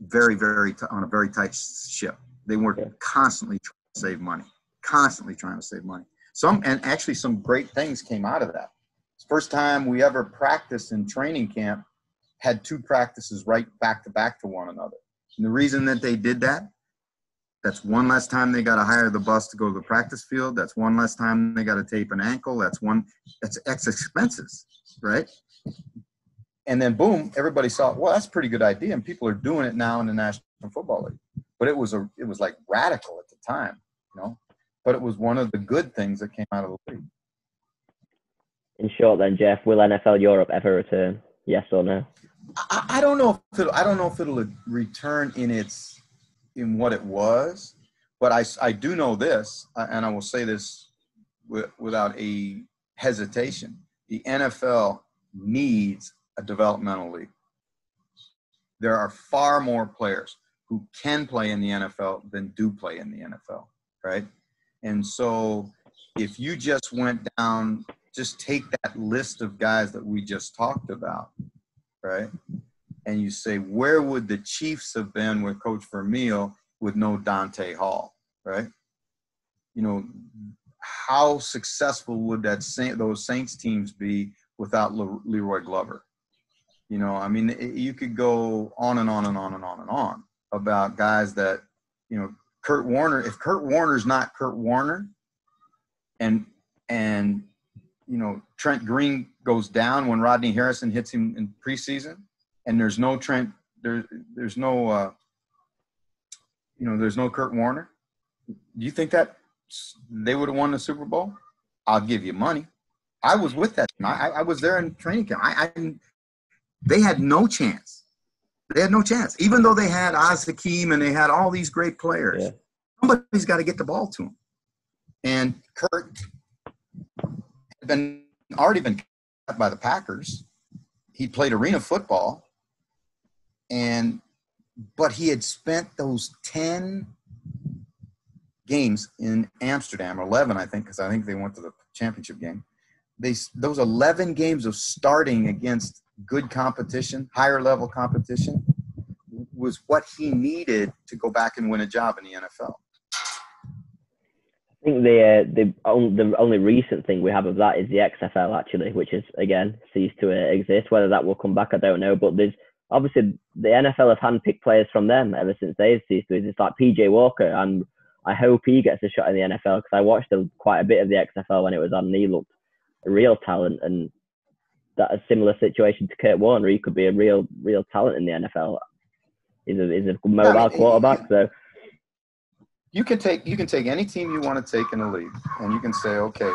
very, very t- on a very tight ship. They were constantly trying to save money, constantly trying to save money. Some and actually some great things came out of that. It's the first time we ever practiced in training camp, had two practices right back to back to one another. And the reason that they did that, that's one less time they got to hire the bus to go to the practice field. That's one less time they got to tape an ankle. That's one, that's X expenses, right? And then boom, everybody saw, well, that's a pretty good idea. And people are doing it now in the National Football League. But it was a, it was like radical at the time, you know, but it was one of the good things that came out of the league. In short then, Jeff, will N F L Europe ever return? Yes or no? I, I don't know if it'll, I don't know if it'll return in its, in what it was, but I, I do know this, and I will say this w- without a hesitation. The N F L needs a developmental league. There are far more players who can play in the N F L than do play in the N F L, right? And so if you just went down, just take that list of guys that we just talked about, right? And you say, where would the Chiefs have been with Coach Vermeil with no Dante Hall, right? You know, how successful would that Saint, those Saints teams be without Le- Leroy Glover? You know, I mean, it, you could go on and on and on and on and on about guys that, you know, Kurt Warner. If Kurt Warner's not Kurt Warner, and and you know, Trent Green goes down when Rodney Harrison hits him in preseason, and there's no Trent, there, there's no, uh, you know, there's no Kurt Warner. Do you think that they would have won the Super Bowl? I'll give you money. I was with that team. I, I was there in training camp. I, I they had no chance. They had no chance, even though they had Oz Hakeem and they had all these great players. Yeah. Somebody's got to get the ball to them. And Kurt had been already been cut by the Packers. He played arena football, and but he had spent those ten games in Amsterdam, or eleven, I think, because I think they went to the championship game. They those eleven games of starting against good competition, higher level competition, was what he needed to go back and win a job in the N F L. I think the uh, the, on, the only recent thing we have of that is the X F L, actually, which is again ceased to uh, exist. Whether that will come back, I don't know. But there's obviously the N F L have handpicked players from them ever since they've ceased to exist. It's like P J Walker, and I hope he gets a shot in the N F L, because I watched a, quite a bit of the X F L when it was on, and he looked a real talent. And that a similar situation to Kurt Warner, he could be a real, real talent in the N F L. He's a, he's a mobile I mean, quarterback, you, so you can take you can take any team you want to take in the league, and you can say, okay,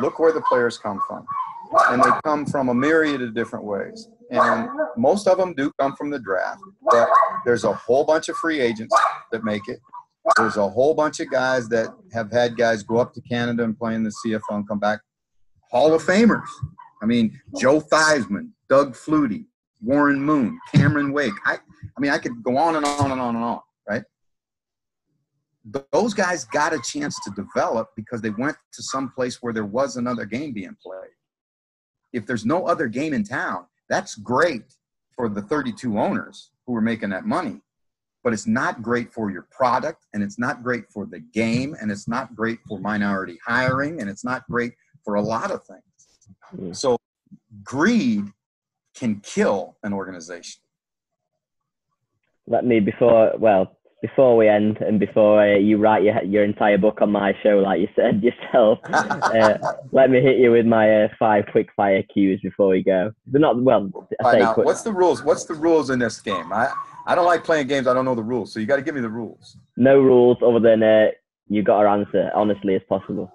look where the players come from, and they come from a myriad of different ways. And most of them do come from the draft, but there's a whole bunch of free agents that make it. There's a whole bunch of guys that have had guys go up to Canada and play in the C F L and come back. Hall of Famers. I mean, Joe Theismann, Doug Flutie, Warren Moon, Cameron Wake. I, I mean, I could go on and on and on and on, right? But those guys got a chance to develop because they went to some place where there was another game being played. If there's no other game in town, that's great for the thirty-two owners who are making that money, but it's not great for your product, and it's not great for the game, and it's not great for minority hiring, and it's not great for a lot of things. Yeah. So greed can kill an organization. Let me, before, well, before we end and before uh, you write your, your entire book on my show, like you said yourself, uh, let me hit you with my uh, five quick fire cues before we go. They're not, well, I say now, quick. What's the rules? What's the rules in this game? I, I don't like playing games. I don't know the rules. So you got to give me the rules. No rules other than uh, you got to answer honestly as possible.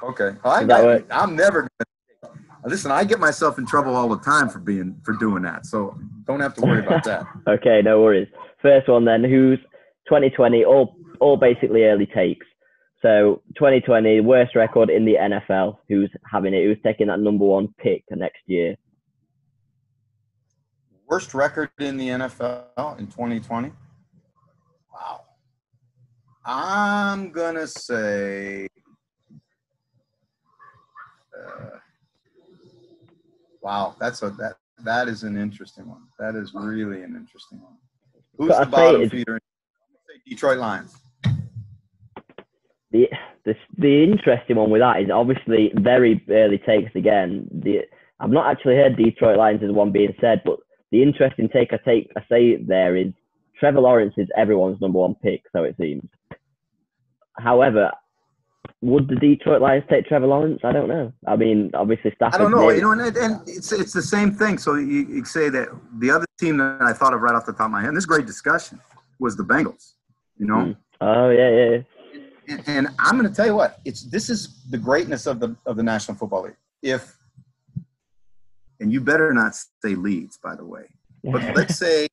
Okay. I, I, I'm never going to – listen, I get myself in trouble all the time for being for doing that, so don't have to worry about that. Okay, no worries. First one then, who's twenty twenty, all all basically early takes. So twenty twenty, worst record in the N F L, who's having it, who's taking that number one pick next year? Worst record in the N F L in twenty twenty? Wow. I'm going to say – Uh, wow, that's a that that is an interesting one. That is really an interesting one. Who's the bottom feeder? I'm gonna say Detroit Lions. The the the interesting one with that is obviously very early takes again. The I've not actually heard Detroit Lions as one being said, but the interesting take I take I say there is Trevor Lawrence is everyone's number one pick, so it seems. However, would the Detroit Lions take Trevor Lawrence? I don't know. I mean, obviously, Stafford. I don't know. You know, and, and it's it's the same thing. So you, you say that the other team that I thought of right off the top of my head, and this great discussion, was the Bengals. You know. Mm. Oh yeah, yeah. yeah. And, and I'm going to tell you what. It's this is the greatness of the of the National Football League. If and you better not say Leeds, by the way. But let's say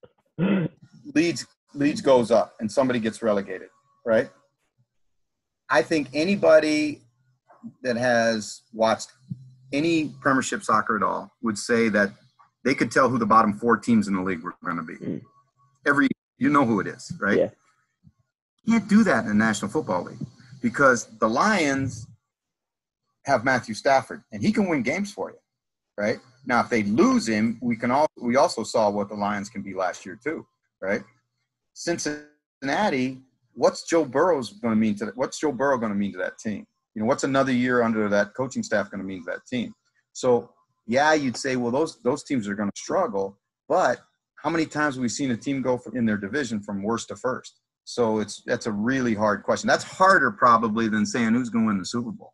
Leeds Leeds goes up and somebody gets relegated, right? I think anybody that has watched any Premiership soccer at all would say that they could tell who the bottom four teams in the league were going to be. Mm. Every you know who it is, right? Yeah. You can't do that in the National Football League because the Lions have Matthew Stafford, and he can win games for you, right? Now, if they lose him, we can all we also saw what the Lions can be last year too, right? Cincinnati, what's Joe Burrow's going to mean to that? What's Joe Burrow going to mean to that team? You know, what's another year under that coaching staff going to mean to that team? So. Yeah, you'd say, well, those those teams are going to struggle, but how many times have we seen a team go from, in their division from worst to first? So it's that's a really hard question. That's harder probably than saying who's going to win the Super Bowl.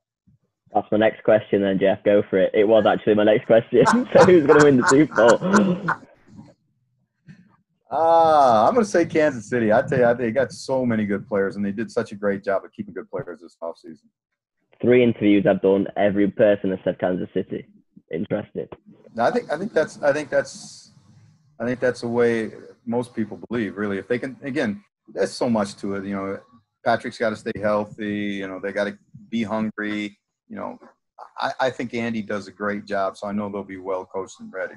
That's my next question then, Jeff. Go for it. It was actually my next question. So who's going to win the Super Bowl? Ah, uh, I'm going to say Kansas City. I tell you, they got so many good players, and they did such a great job of keeping good players this offseason. Three interviews I've done, every person has said Kansas City. Interested. No, I think I think that's I think that's I think that's the way most people believe, really. If they can, again, there's so much to it. You know, Patrick's got to stay healthy. You know, they got to be hungry. You know, I, I think Andy does a great job, so I know they'll be well coached and ready.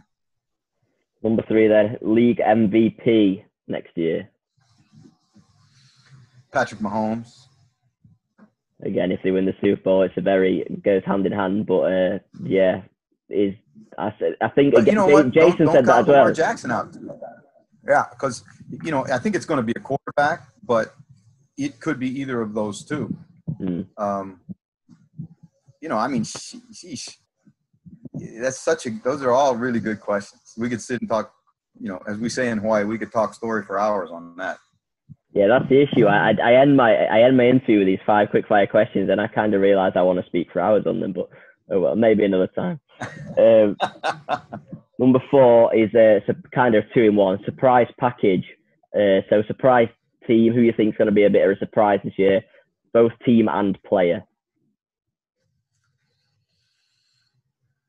Number three, then, league M V P next year. Patrick Mahomes. Again, if they win the Super Bowl, it's a very it goes hand in hand, but uh, yeah. Is I said I think again, you know Jason don't, don't said that as well. Lamar Jackson out. Yeah, because you know I think it's going to be a quarterback, but it could be either of those two. Mm. Um, you know, I mean, sheesh, that's such a. Those are all really good questions. We could sit and talk. You know, as we say in Hawaii, we could talk story for hours on that. Yeah, that's the issue. I I end my I end my interview with these five quick fire questions, and I kind of realize I want to speak for hours on them, but. Oh, well, maybe another time. Um, number four is a uh, kind of two-in-one surprise package. Uh, so surprise team, who you think is going to be a bit of a surprise this year, both team and player.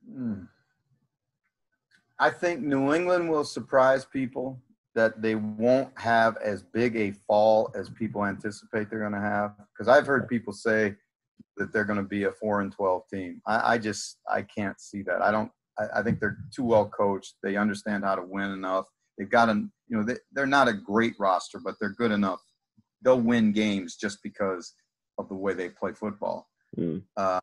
Hmm. I think New England will surprise people that they won't have as big a fall as people anticipate they're going to have. Because I've heard people say, that they're going to be a four and twelve team. I, I just I can't see that. I don't. I, I think they're too well coached. They understand how to win enough. They've got an. You know, they, they're not a great roster, but they're good enough. They'll win games just because of the way they play football. Mm. Uh,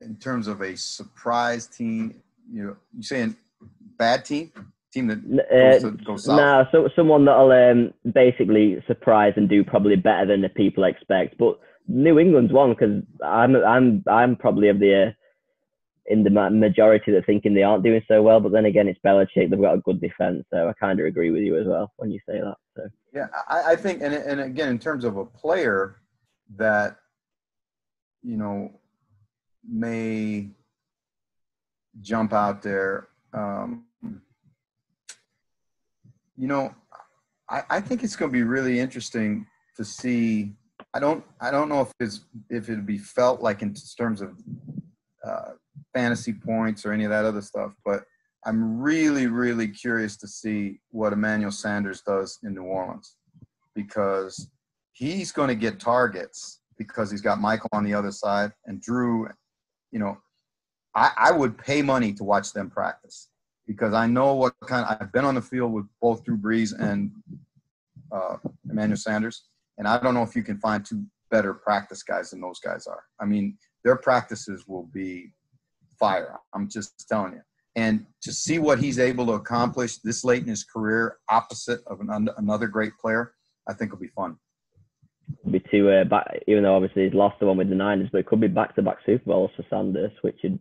in terms of a surprise team, you know, you saying bad team. Team that uh, goes south. No, so someone that'll um, basically surprise and do probably better than the people expect. But New England's one because I'm I'm I'm probably of the uh, in the majority that thinking they aren't doing so well. But then again, it's Belichick. They've got a good defense, so I kind of agree with you as well when you say that. So yeah, I, I think, and and again, in terms of a player that you know may jump out there. Um, You know, I, I think it's going to be really interesting to see. I don't, I don't know if it's if it'd be felt like in terms of uh, fantasy points or any of that other stuff. But I'm really, really curious to see what Emmanuel Sanders does in New Orleans because he's going to get targets because he's got Michael on the other side and Drew. You know, I, I would pay money to watch them practice. Because I know what kind of, I've been on the field with both Drew Brees and uh, Emmanuel Sanders, and I don't know if you can find two better practice guys than those guys are. I mean, their practices will be fire. I'm just telling you. And to see what he's able to accomplish this late in his career, opposite of an, another great player, I think will be fun. It'll be two, uh, back, even though obviously he's lost the one with the Niners, but it could be back-to-back Super Bowls for Sanders, which would.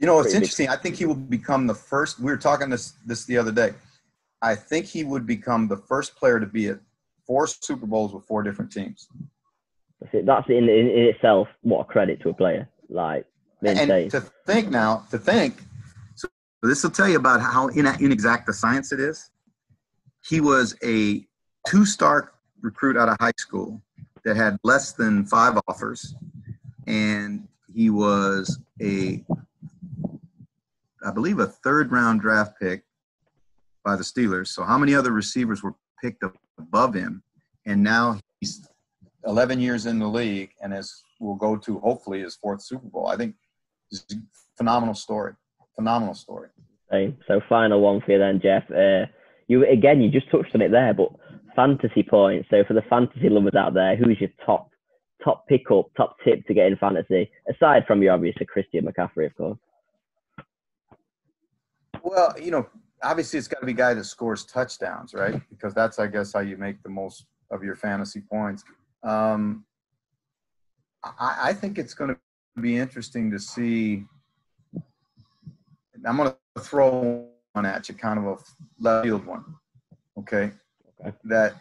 You know, it's interesting. I think he will become the first – we were talking this this the other day. I think he would become the first player to be at four Super Bowls with four different teams. That's, it. That's in, in, in itself what a credit to a player. Like, and days. to think now, to think so – this will tell you about how inexact the science it is. He was a two-star recruit out of high school that had less than five offers, and he was a – I believe a third-round draft pick by the Steelers. So how many other receivers were picked above him? And now he's eleven years in the league and has will go to, hopefully, his fourth Super Bowl. I think it's a phenomenal story. Phenomenal story. So final one for you then, Jeff. Uh, you again, you just touched on it there, but fantasy points. So for the fantasy lovers out there, who's your top top pickup, top tip to get in fantasy, aside from your obviously Christian McCaffrey, of course? Well, you know, obviously it's got to be a guy that scores touchdowns, right? Because that's, I guess, how you make the most of your fantasy points. Um, I, I think it's going to be interesting to see. I'm going to throw one at you, kind of a left field one, okay? okay? That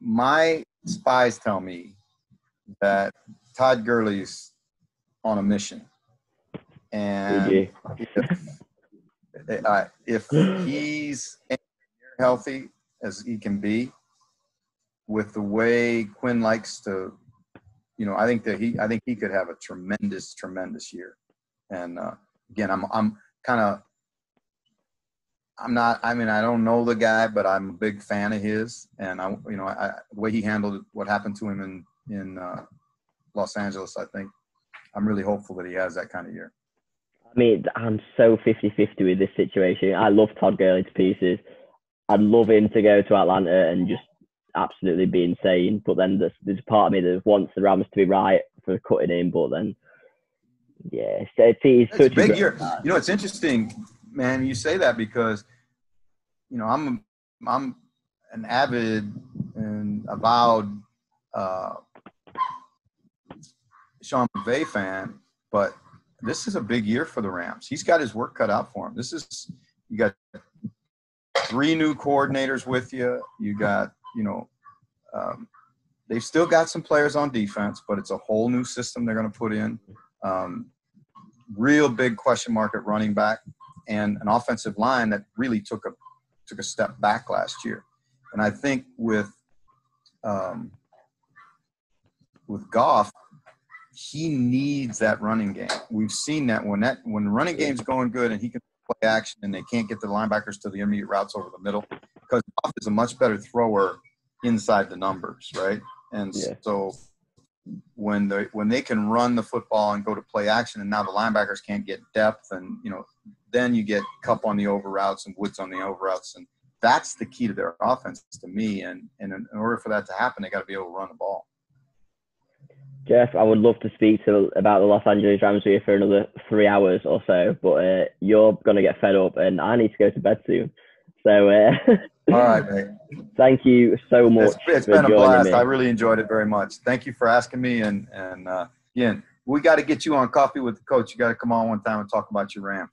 my spies tell me that Todd Gurley's on a mission. And if, uh, if he's healthy as he can be, with the way Quinn likes to, you know, I think that he, I think he could have a tremendous, tremendous year. And uh, again, I'm, I'm kind of, I'm not, I mean, I don't know the guy, but I'm a big fan of his. And I, you know, I, the way he handled what happened to him in, in uh, Los Angeles, I think I'm really hopeful that he has that kind of year. I mean, I'm so fifty-fifty with this situation. I love Todd Gurley to pieces. I'd love him to go to Atlanta and just absolutely be insane, but then there's, there's a part of me that wants the Rams to be right for cutting him, but then yeah, it's, it's, it's a big year. You know, it's interesting, man, you say that, because you know, I'm I'm an avid and avowed uh, Sean McVay fan, but this is a big year for the Rams. He's got his work cut out for him. This is, you got three new coordinators with you. You got You know, um, they've still got some players on defense, but it's a whole new system they're going to put in. Um, real big question mark at running back, and an offensive line that really took a took a step back last year. And I think with um, with Goff, he needs that running game. We've seen that when that when the running game's going good and he can play action, and they can't get the linebackers to the intermediate routes over the middle, because Goff is a much better thrower inside the numbers, right? And yeah. so when they when they can run the football and go to play action, and now the linebackers can't get depth, and you know, then you get Kupp on the over routes and Woods on the over routes, and that's the key to their offense to me. And, and in order for that to happen, they got to be able to run the ball. Jeff, I would love to speak to about the Los Angeles Rams here for another three hours or so, but uh, you're gonna get fed up, and I need to go to bed soon. So, uh, all right, mate. Thank you so much. It's, it's been a blast. Me. I really enjoyed it very much. Thank you for asking me. And, and uh, again, we got to get you on Coffee with the Coach. You got to come on one time and talk about your Rams.